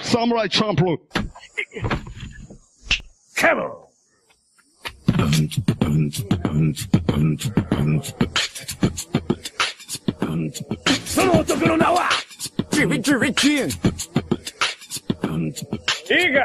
Samurai Champloo. Camel. Iga.